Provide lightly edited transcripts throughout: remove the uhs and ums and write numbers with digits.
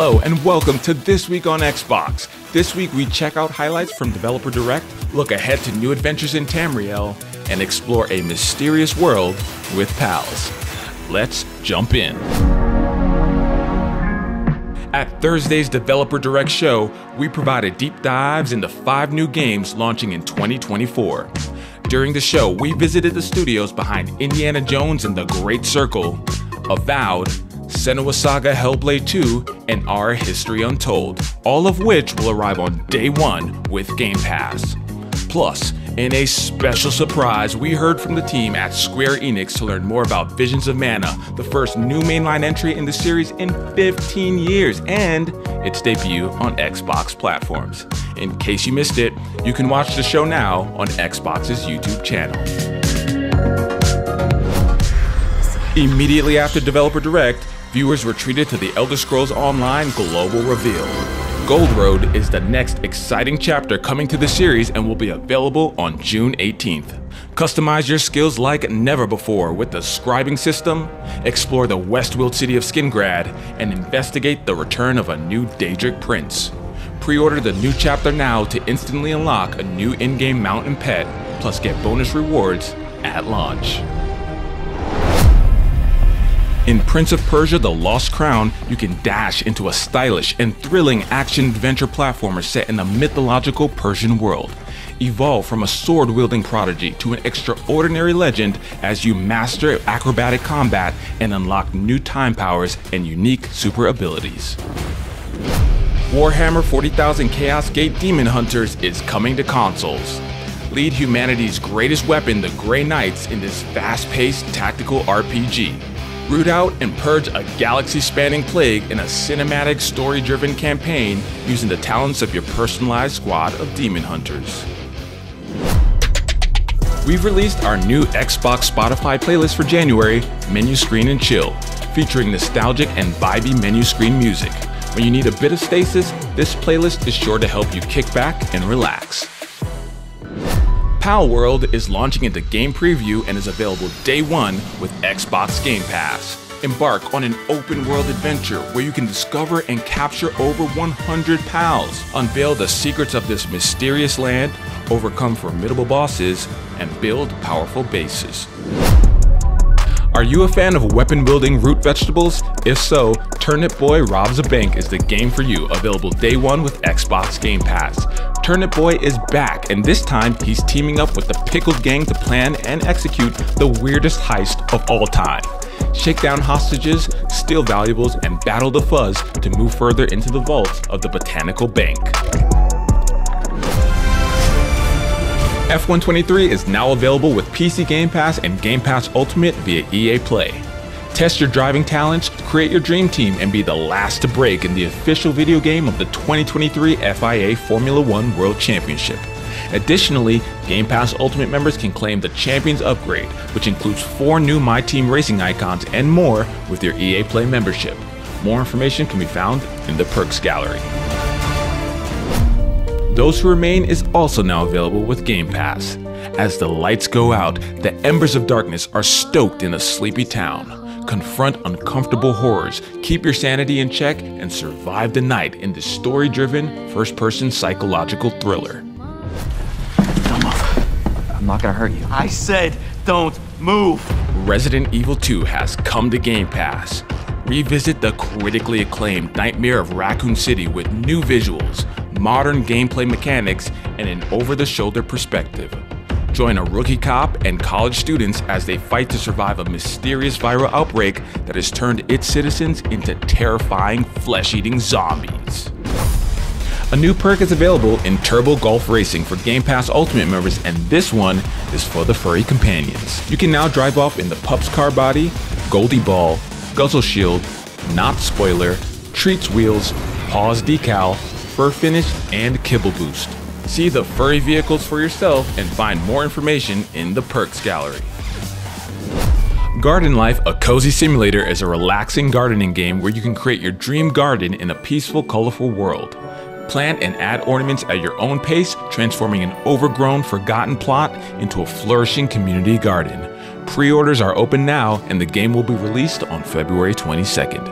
Hello and welcome to This Week on Xbox. This week we check out highlights from Developer Direct, look ahead to new adventures in Tamriel, and explore a mysterious world with pals. Let's jump in. At Thursday's Developer Direct show, we provided deep dives into 5 new games launching in 2024. During the show, we visited the studios behind Indiana Jones and the Great Circle, Avowed, Senua's Saga Hellblade 2, and Our History Untold, all of which will arrive on day 1 with Game Pass. Plus, in a special surprise, we heard from the team at Square Enix to learn more about Visions of Mana, the first new mainline entry in the series in 15 years, and its debut on Xbox platforms. In case you missed it, you can watch the show now on Xbox's YouTube channel. Immediately after Developer Direct, viewers were treated to The Elder Scrolls Online Global Reveal. Gold Road is the next exciting chapter coming to the series and will be available on June 18th. Customize your skills like never before with the scribing system, explore the Westwild city of Skingrad, and investigate the return of a new Daedric Prince. Pre-order the new chapter now to instantly unlock a new in-game mount and pet, plus get bonus rewards at launch. In Prince of Persia: The Lost Crown, you can dash into a stylish and thrilling action-adventure platformer set in a mythological Persian world. Evolve from a sword-wielding prodigy to an extraordinary legend as you master acrobatic combat and unlock new time powers and unique super abilities. Warhammer 40,000: Chaos Gate - Daemonhunters is coming to consoles. Lead humanity's greatest weapon, the Grey Knights, in this fast-paced tactical RPG. Root out and purge a galaxy-spanning plague in a cinematic, story-driven campaign using the talents of your personalized squad of demon hunters. We've released our new Xbox Spotify playlist for January, Menu Screen and Chill, featuring nostalgic and vibey menu screen music. When you need a bit of stasis, this playlist is sure to help you kick back and relax. Palworld is launching into game preview and is available day 1 with Xbox Game Pass. Embark on an open-world adventure where you can discover and capture over 100 pals, unveil the secrets of this mysterious land, overcome formidable bosses, and build powerful bases. Are you a fan of weapon-building root vegetables? If so, Turnip Boy Robs a Bank is the game for you, available day 1 with Xbox Game Pass. Turnip Boy is back, and this time he's teaming up with the Pickled Gang to plan and execute the weirdest heist of all time. Shake down hostages, steal valuables, and battle the fuzz to move further into the vaults of the Botanical Bank. F-123 is now available with PC Game Pass and Game Pass Ultimate via EA Play. Test your driving talents, create your dream team, and be the last to break in the official video game of the 2023 FIA Formula One World Championship. Additionally, Game Pass Ultimate members can claim the Champions Upgrade, which includes 4 new My Team racing icons and more with your EA Play membership. More information can be found in the Perks Gallery. Those Who Remain is also now available with Game Pass. As the lights go out, the embers of darkness are stoked in a sleepy town. Confront uncomfortable horrors, keep your sanity in check, and survive the night in this story-driven, first-person psychological thriller. Don't move. I'm not gonna hurt you. I said don't move. Resident Evil 2 has come to Game Pass. Revisit the critically acclaimed Nightmare of Raccoon City with new visuals, modern gameplay mechanics, and an over-the-shoulder perspective. Join a rookie cop and college students as they fight to survive a mysterious viral outbreak that has turned its citizens into terrifying, flesh-eating zombies. A new perk is available in Turbo Golf Racing for Game Pass Ultimate members, and this one is for the furry companions. You can now drive off in the Pup's Car Body, Goldie Ball, Guzzle Shield, Not Spoiler, Treats Wheels, Paws Decal, Fur Finish, and Kibble Boost. See the furry vehicles for yourself and find more information in the Perks Gallery. Garden Life: A Cozy Simulator is a relaxing gardening game where you can create your dream garden in a peaceful, colorful world. Plant and add ornaments at your own pace, transforming an overgrown, forgotten plot into a flourishing community garden. Pre-orders are open now, and the game will be released on February 22nd.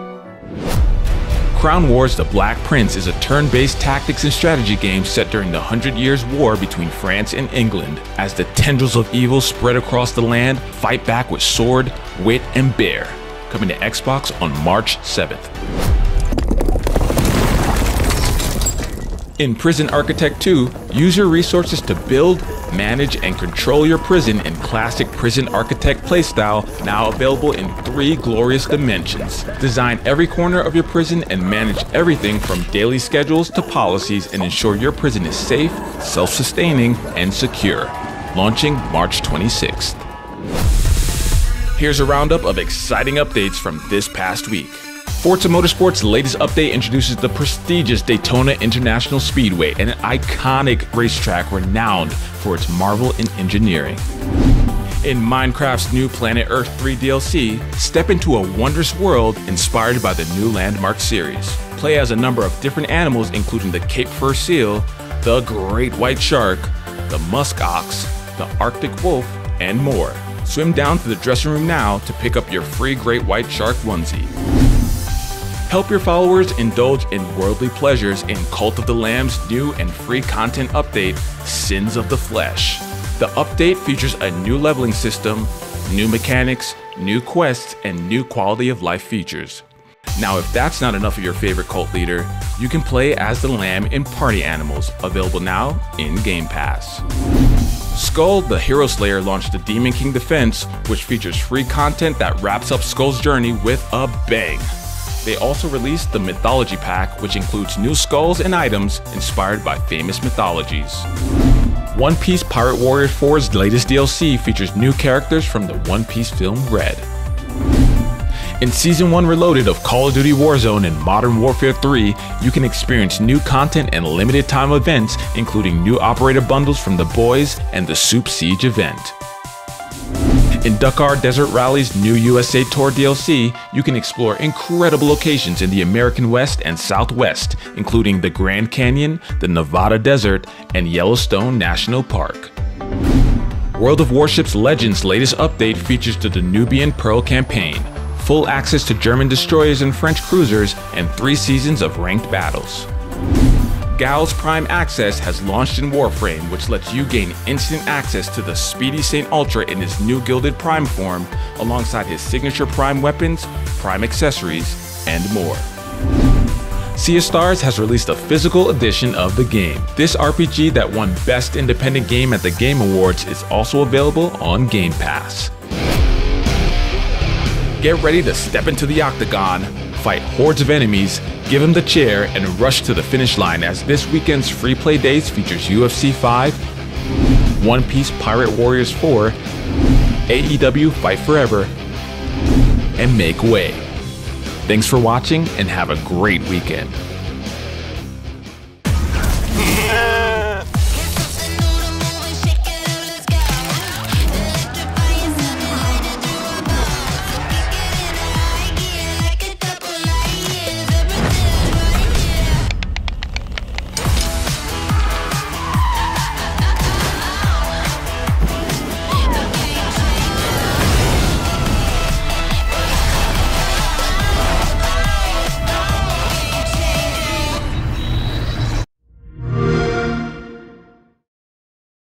Crown Wars: The Black Prince is a turn-based tactics and strategy game set during the 100 Years' War between France and England. As the tendrils of evil spread across the land, fight back with sword, wit, and bear. Coming to Xbox on March 7th. In Prison Architect 2, use your resources to build, manage, and control your prison in classic Prison Architect playstyle, now available in 3 glorious dimensions. Design every corner of your prison and manage everything from daily schedules to policies and ensure your prison is safe, self-sustaining, and secure. Launching March 26th. Here's a roundup of exciting updates from this past week. Forza Motorsport's latest update introduces the prestigious Daytona International Speedway, an iconic racetrack renowned for its marvel in engineering. In Minecraft's new Planet Earth 3 DLC, step into a wondrous world inspired by the new Landmark series. Play as a number of different animals including the Cape Fur Seal, the Great White Shark, the Musk Ox, the Arctic Wolf, and more. Swim down to the dressing room now to pick up your free Great White Shark onesie. Help your followers indulge in worldly pleasures in Cult of the Lamb's new and free content update, Sins of the Flesh. The update features a new leveling system, new mechanics, new quests, and new quality of life features. Now, if that's not enough of your favorite cult leader, you can play as the lamb in Party Animals, available now in Game Pass. Skull the Hero Slayer launched the Demon King Defense, which features free content that wraps up Skull's journey with a bang. They also released the Mythology Pack, which includes new skulls and items inspired by famous mythologies. One Piece Pirate Warrior 4's latest DLC features new characters from the One Piece film Red. In Season 1 Reloaded of Call of Duty Warzone and Modern Warfare 3, you can experience new content and limited time events, including new operator bundles from The Boys and the Soup Siege event. In Dakar Desert Rally's new USA Tour DLC, you can explore incredible locations in the American West and Southwest, including the Grand Canyon, the Nevada Desert, and Yellowstone National Park. World of Warships Legends' latest update features the Danubian Pearl campaign, full access to German destroyers and French cruisers, and 3 seasons of ranked battles. Gao's Prime Access has launched in Warframe, which lets you gain instant access to the Speedy Saint Ultra in his new Gilded Prime form, alongside his signature Prime weapons, Prime accessories, and more. Sea of Stars has released a physical edition of the game. This RPG that won Best Independent Game at the Game Awards is also available on Game Pass. Get ready to step into the octagon, fight hordes of enemies, give him the chair, and rush to the finish line as this weekend's free play days features UFC 5, One Piece Pirate Warriors 4, AEW Fight Forever, and Make Way. Thanks for watching and have a great weekend.